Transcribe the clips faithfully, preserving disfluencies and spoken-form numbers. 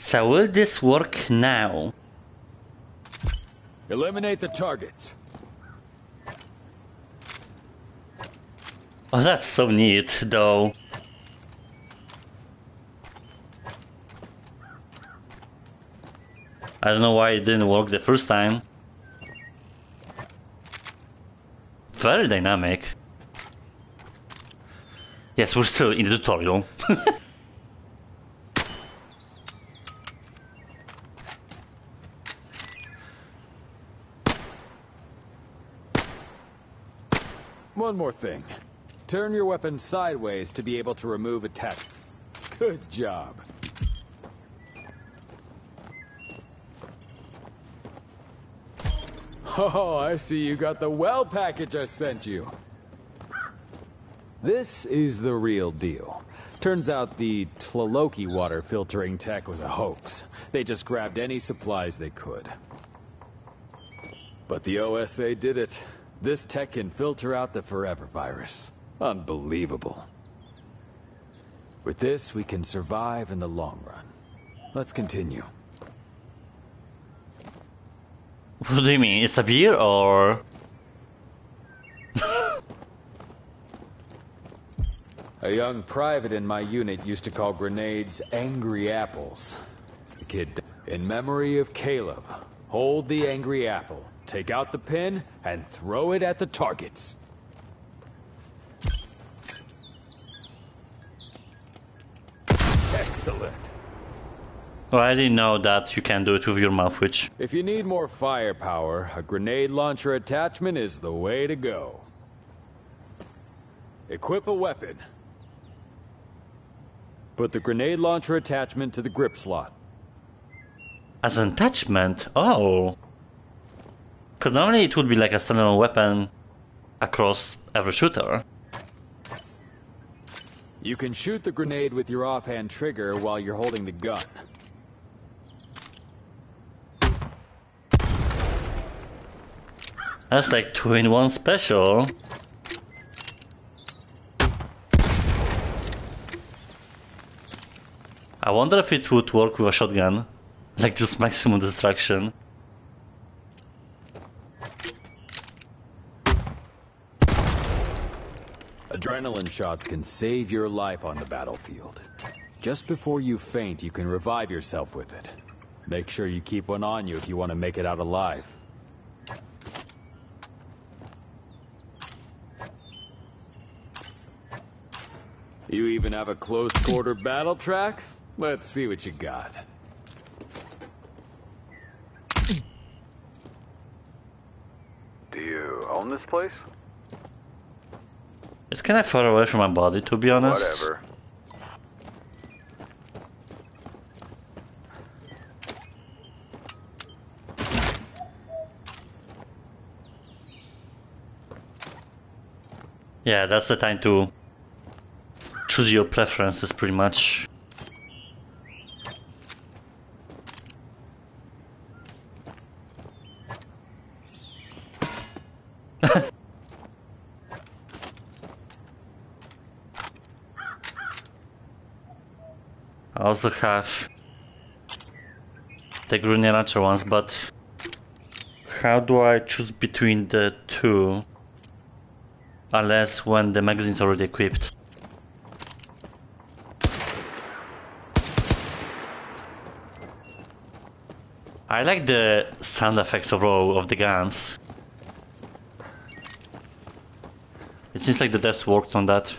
So will this work now? Eliminate the targets. Oh, that's so neat, though. I don't know why it didn't work the first time. Very dynamic. Yes, we're still in the tutorial. One more thing. Turn your weapon sideways to be able to remove attack. Good job. Oh, I see you got the well package I sent you. This is the real deal. Turns out the Tlaloki water filtering tech was a hoax. They just grabbed any supplies they could. But the O S A did it. This tech can filter out the forever virus. Unbelievable. With this, we can survive in the long run. Let's continue. What do you mean? It's a beer or... A young private in my unit used to call grenades angry apples. The kid, in memory of Caleb, hold the angry apple, take out the pin, and throw it at the targets. Excellent. Well, I didn't know that you can do it with your mouth, which... If you need more firepower, a grenade launcher attachment is the way to go. Equip a weapon. Put the grenade launcher attachment to the grip slot. As an attachment? Oh. Because normally it would be like a standalone weapon across every shooter. You can shoot the grenade with your offhand trigger while you're holding the gun. That's like two in one special. I wonder if it would work with a shotgun. Like just maximum destruction. Adrenaline shots can save your life on the battlefield. Just before you faint, you can revive yourself with it. Make sure you keep one on you if you want to make it out alive. You even have a close-quarter battle track? Let's see what you got. Do you own this place? It's kind of far away from my body, to be honest. Whatever. Yeah, that's the time to... choose your preferences, pretty much. I also have the grenade launcher ones, but how do I choose between the two? Unless when the magazine's already equipped. I like the sound effects overall of the guns. It seems like the devs worked on that.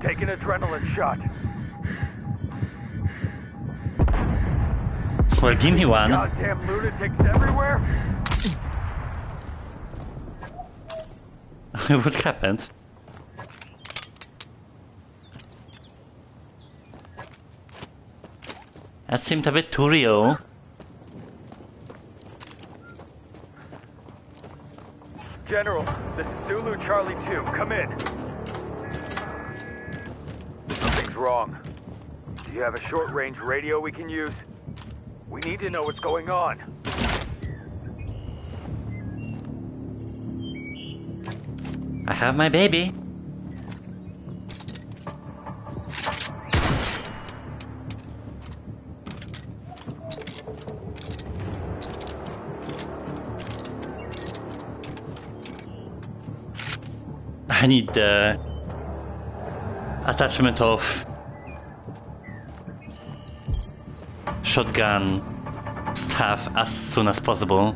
Take an adrenaline shot. Well, give me one. Goddamn lunatics everywhere. What happened? That seemed a bit too real. General, this is Zulu Charlie two. Come in. Something's wrong. Do you have a short-range radio we can use? We need to know what's going on. I have my baby. I need the attachment of shotgun stuff as soon as possible.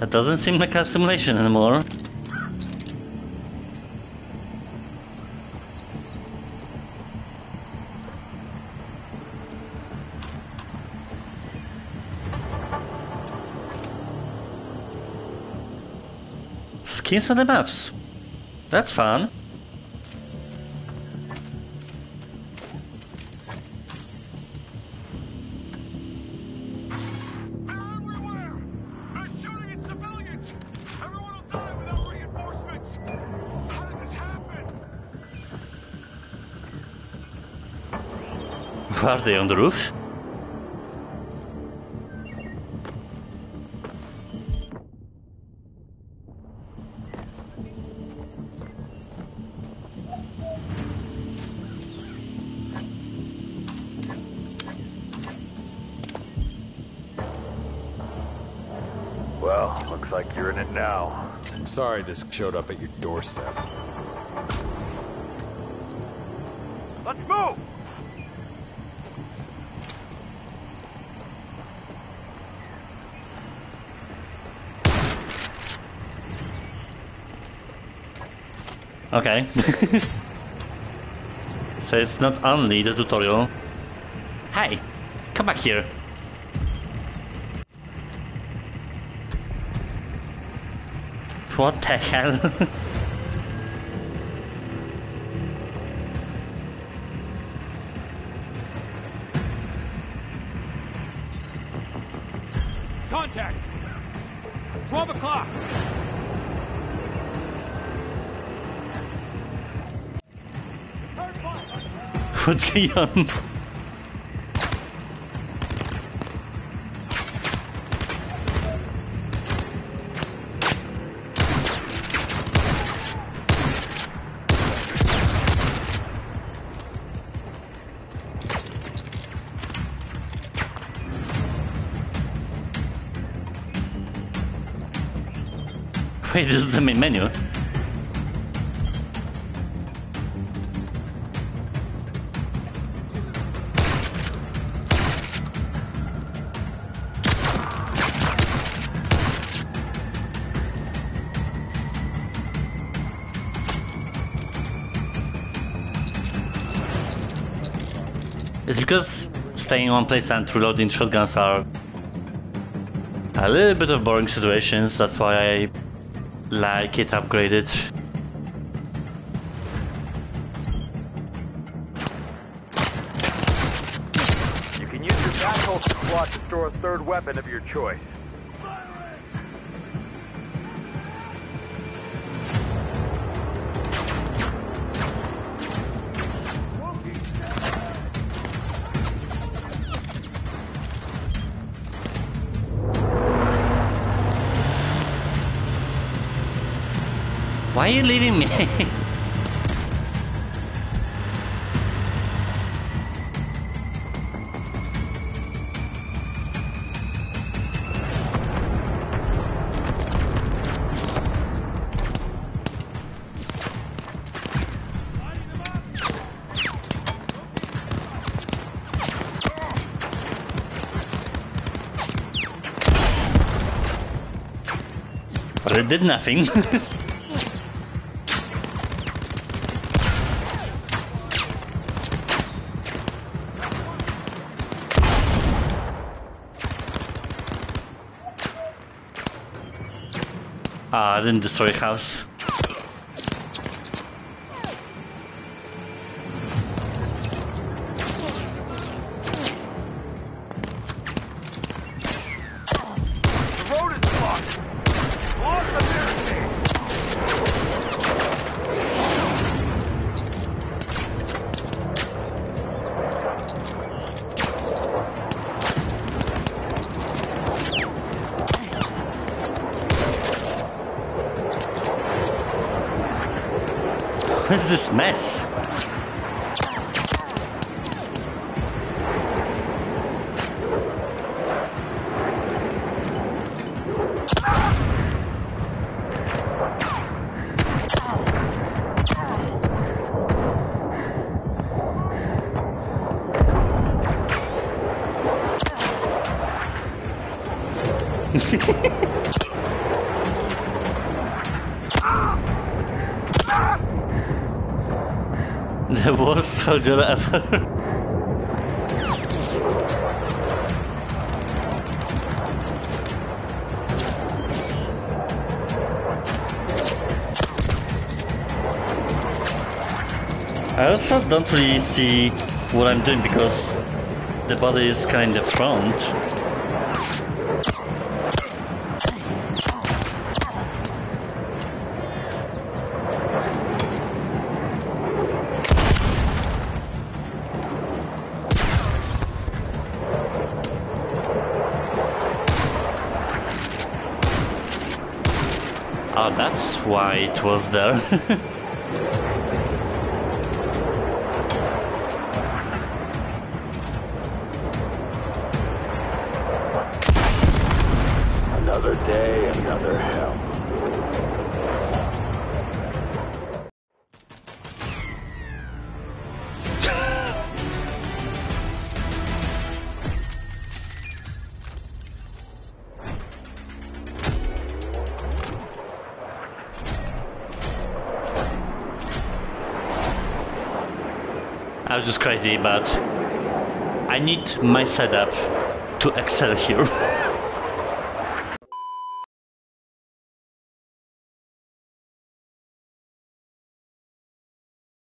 That doesn't seem like a simulation anymore. Skins on the maps. That's fun. Are they on the roof? Well, looks like you're in it now. I'm sorry this showed up at your doorstep. Let's move! Okay. So it's not only the tutorial. Hey, come back here. What the hell? Contact! Twelve o'clock! What's going on? Wait, this is the main menu. It's because staying in one place and reloading shotguns are a little bit of boring situations, that's why I like it upgraded. You can use your battle squad to store a third weapon of your choice. Why are you leaving me? But it did nothing. Ah, I didn't destroy house. What is this mess? The worst soldier ever. I also don't really see what I'm doing because the body is kind of round. Ah, oh, that's why it was there. Another day, another hell. I was just crazy, but I need my setup to excel here.